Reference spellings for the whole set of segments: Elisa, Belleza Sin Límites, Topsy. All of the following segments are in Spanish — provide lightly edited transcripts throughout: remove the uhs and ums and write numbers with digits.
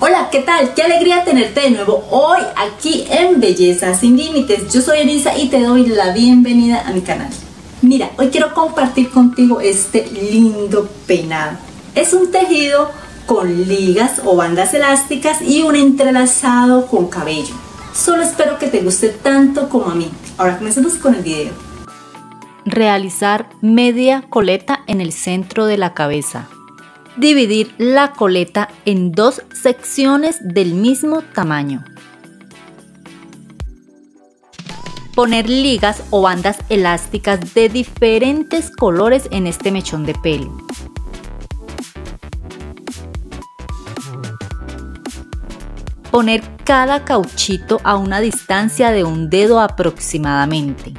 Hola, ¿qué tal? Qué alegría tenerte de nuevo hoy aquí en Belleza Sin Límites. Yo soy Elisa y te doy la bienvenida a mi canal. Mira, hoy quiero compartir contigo este lindo peinado. Es un tejido con ligas o bandas elásticas y un entrelazado con cabello. Solo espero que te guste tanto como a mí. Ahora comencemos con el video. Realizar media coleta en el centro de la cabeza. Dividir la coleta en dos secciones del mismo tamaño. Poner ligas o bandas elásticas de diferentes colores en este mechón de pelo. Poner cada cauchito a una distancia de un dedo aproximadamente.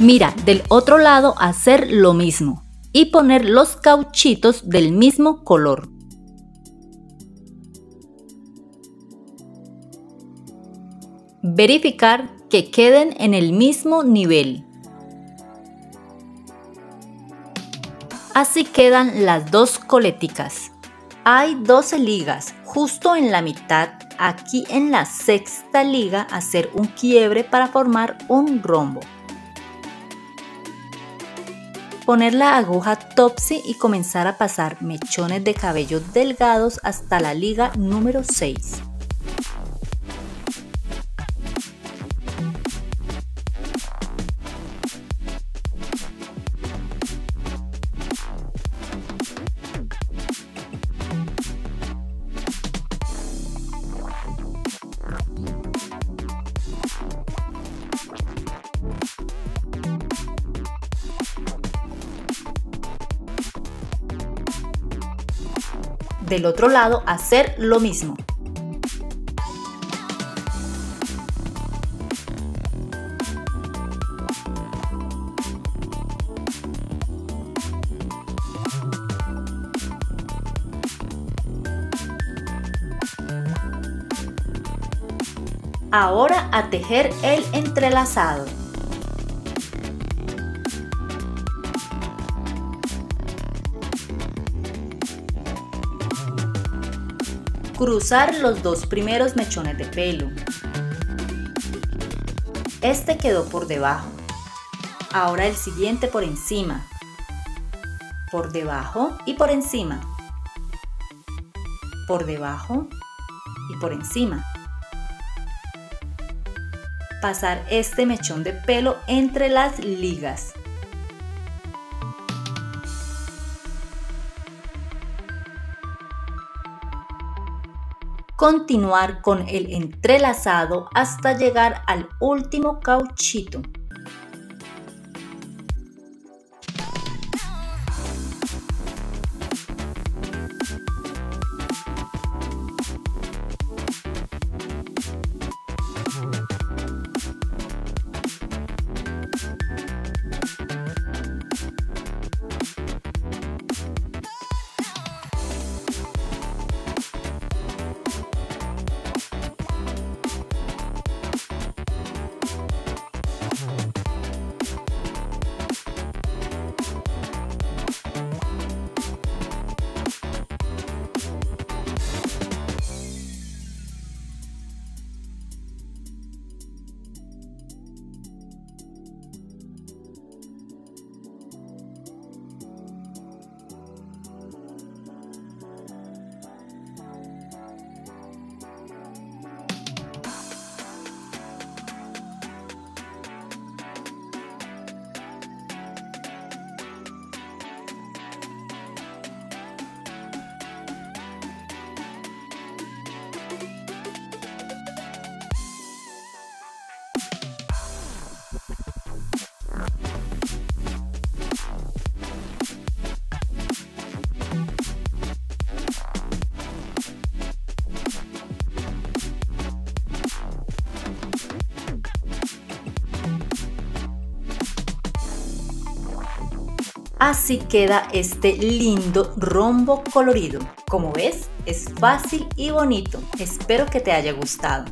Mira, del otro lado hacer lo mismo y poner los cauchitos del mismo color. Verificar que queden en el mismo nivel. Así quedan las dos coleticas. Hay 12 ligas, justo en la mitad, aquí en la sexta liga hacer un quiebre para formar un rombo. Poner la aguja Topsy y comenzar a pasar mechones de cabello delgados hasta la liga número 6. Del otro lado hacer lo mismo. Ahora a tejer el entrelazado. Cruzar los dos primeros mechones de pelo. Este quedó por debajo. Ahora el siguiente por encima. Por debajo y por encima. Por debajo y por encima. Pasar este mechón de pelo entre las ligas. Continuar con el entrelazado hasta llegar al último cauchito. Así queda este lindo rombo colorido. Como ves, es fácil y bonito. Espero que te haya gustado.